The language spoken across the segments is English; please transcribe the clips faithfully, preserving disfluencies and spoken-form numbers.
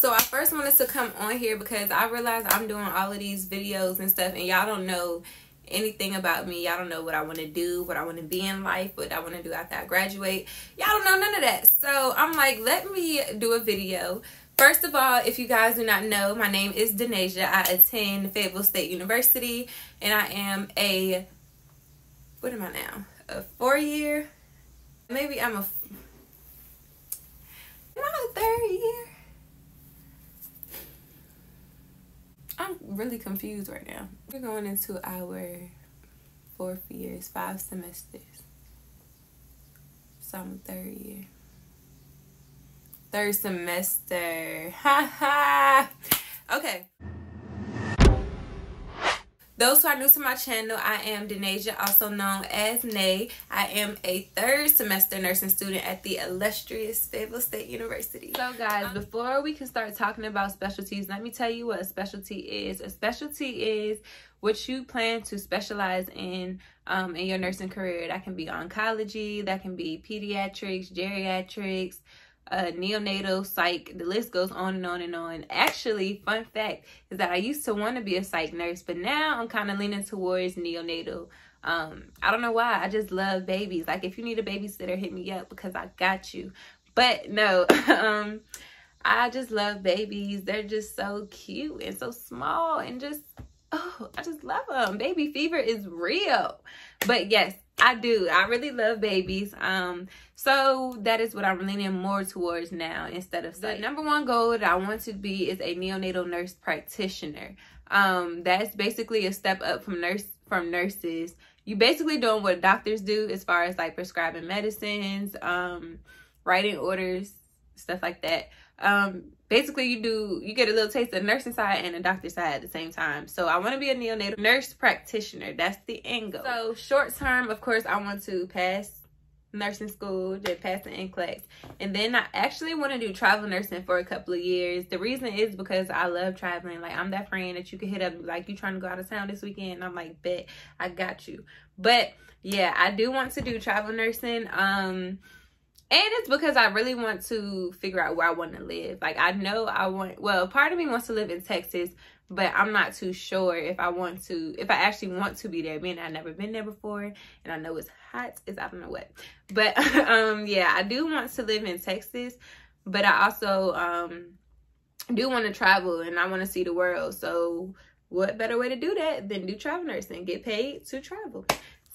So I first wanted to come on here because I realized I'm doing all of these videos and stuff and y'all don't know anything about me. Y'all don't know what I want to do, what I want to be in life, what I want to do after I graduate. Y'all don't know none of that. So I'm like, let me do a video. First of all, if you guys do not know, my name is Denasia. I attend Fable State University and I am a, what am I now? A four year? Maybe I'm a, am I a third year? I'm really confused right now. We're going into our fourth years, five semesters. So I'm third year. Third semester. Ha ha. Okay. Those who are new to my channel, I am Denasia, also known as Nae. I am a third semester nursing student at the illustrious Fayetteville State University. So guys, um, before we can start talking about specialties, let me tell you what a specialty is. A specialty is what you plan to specialize in um, in your nursing career. That can be oncology, that can be pediatrics, geriatrics, Uh, neonatal, psych, the list goes on and on and on. Actually, fun fact is that I used to want to be a psych nurse, but now I'm kind of leaning towards neonatal. Um, I don't know why. I just love babies. Like, if you need a babysitter, hit me up because I got you. But no, um, I just love babies. They're just so cute and so small and just, oh, I just love them. Baby fever is real. But yes, I do. I really love babies. Um, so that is what I'm leaning more towards now instead of psych. The number one goal that I want to be is a neonatal nurse practitioner. Um, that's basically a step up from nurse from nurses. You basically doing what doctors do as far as like prescribing medicines, um, writing orders, stuff like that. Um, basically you do, you get a little taste of the nursing side and the doctor side at the same time. So I want to be a neonatal nurse practitioner. That's the end goal. So short term, of course, I want to pass nursing school, then pass the N C L E X. And then I actually want to do travel nursing for a couple of years. The reason is because I love traveling. Like, I'm that friend that you can hit up, like, you trying to go out of town this weekend. And I'm like, bet, I got you. But yeah, I do want to do travel nursing. Um, And it's because I really want to figure out where I want to live. Like, I know I want, well, part of me wants to live in Texas, but I'm not too sure if I want to, if I actually want to be there. Being I've never been there before, and I know it's hot, it's I don't know what. But, um, yeah, I do want to live in Texas, but I also um, do want to travel, and I want to see the world. So what better way to do that than do travel nursing, get paid to travel.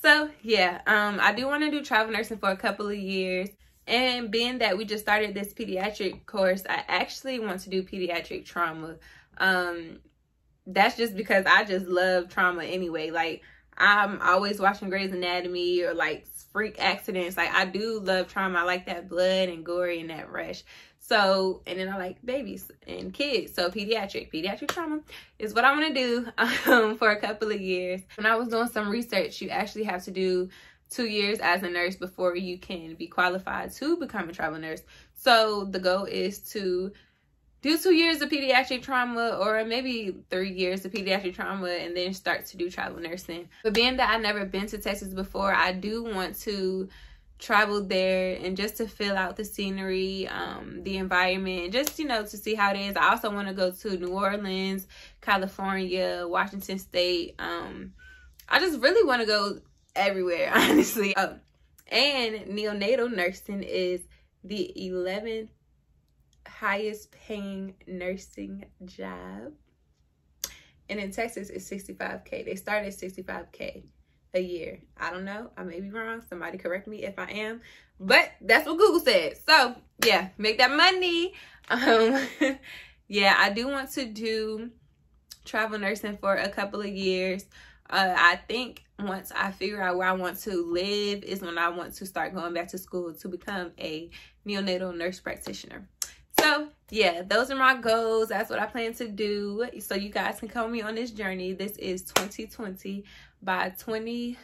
So, yeah, um, I do want to do travel nursing for a couple of years. And being that we just started this pediatric course, I actually want to do pediatric trauma. Um, that's just because I just love trauma anyway. Like, I'm always watching Grey's Anatomy or, like, freak accidents. Like, I do love trauma. I like that blood and gory and that rush. So, and then I like babies and kids. So, pediatric. Pediatric trauma is what I want to do um, for a couple of years. When I was doing some research, you actually have to do two years as a nurse before you can be qualified to become a travel nurse. So the goal is to do two years of pediatric trauma or maybe three years of pediatric trauma and then start to do travel nursing. But being that I've never been to Texas before, I do want to travel there and just to fill out the scenery, um, the environment, just, you know, to see how it is. I also want to go to New Orleans, California, Washington State. Um, I just really want to go everywhere, honestly. Oh, and neonatal nursing is the eleventh highest paying nursing job, and in Texas it's sixty-five K. They start at sixty-five K a year. I don't know, I may be wrong, somebody correct me if I am, but that's what Google said. So yeah, make that money. Um yeah, I do want to do travel nursing for a couple of years. Uh, I think once I figure out where I want to live is when I want to start going back to school to become a neonatal nurse practitioner. So yeah, those are my goals. That's what I plan to do. So you guys can come with me on this journey. This is twenty twenty. By twenty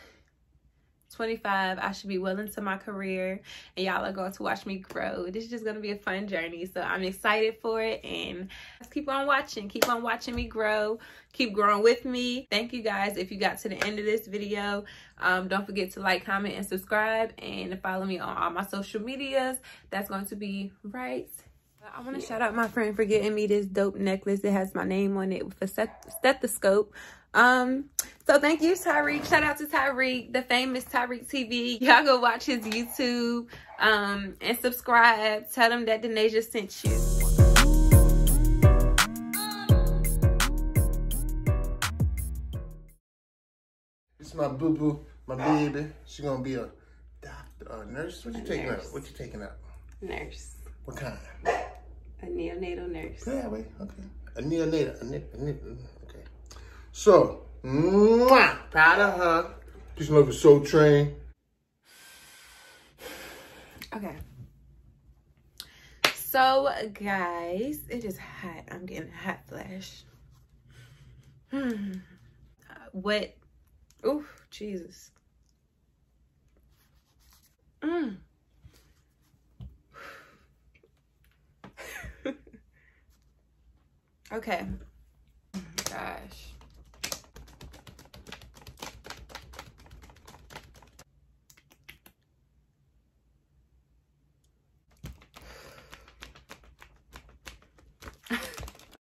twenty-five, I should be well into my career and y'all are going to watch me grow. This is just going to be a fun journey, so I'm excited for it, and just keep on watching keep on watching me grow, keep growing with me. Thank you guys if you got to the end of this video. Um don't forget to like, comment, and subscribe, and follow me on all my social medias. That's going to be right I want to shout out my friend for getting me this dope necklace that has my name on it with a stethoscope. Um, so thank you, Tyreek. Shout out to Tyreek, the famous Tyreek T V. Y'all go watch his YouTube um, and subscribe. Tell them that Denasia sent you. This is my boo-boo, my baby. She gonna be a doctor, a nurse. What you a taking nurse. Up? What you taking up? Nurse. What kind? A neonatal nurse. Yeah, wait, okay. A neonatal, a ne a ne okay. So, mwah, proud of her. Peace and love for Soul Train. Okay. So, guys, it is hot. I'm getting a hot flash. Hmm. Uh, what? Ooh, Jesus. Mmm. Okay. Gosh.